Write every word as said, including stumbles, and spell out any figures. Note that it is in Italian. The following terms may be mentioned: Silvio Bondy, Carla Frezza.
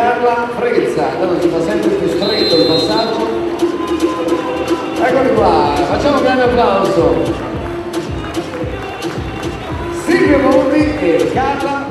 Carla Frezza, allora si fa sempre più stretto il passaggio. Eccoli qua, facciamo un grande applauso. Silvio Bondy e Carla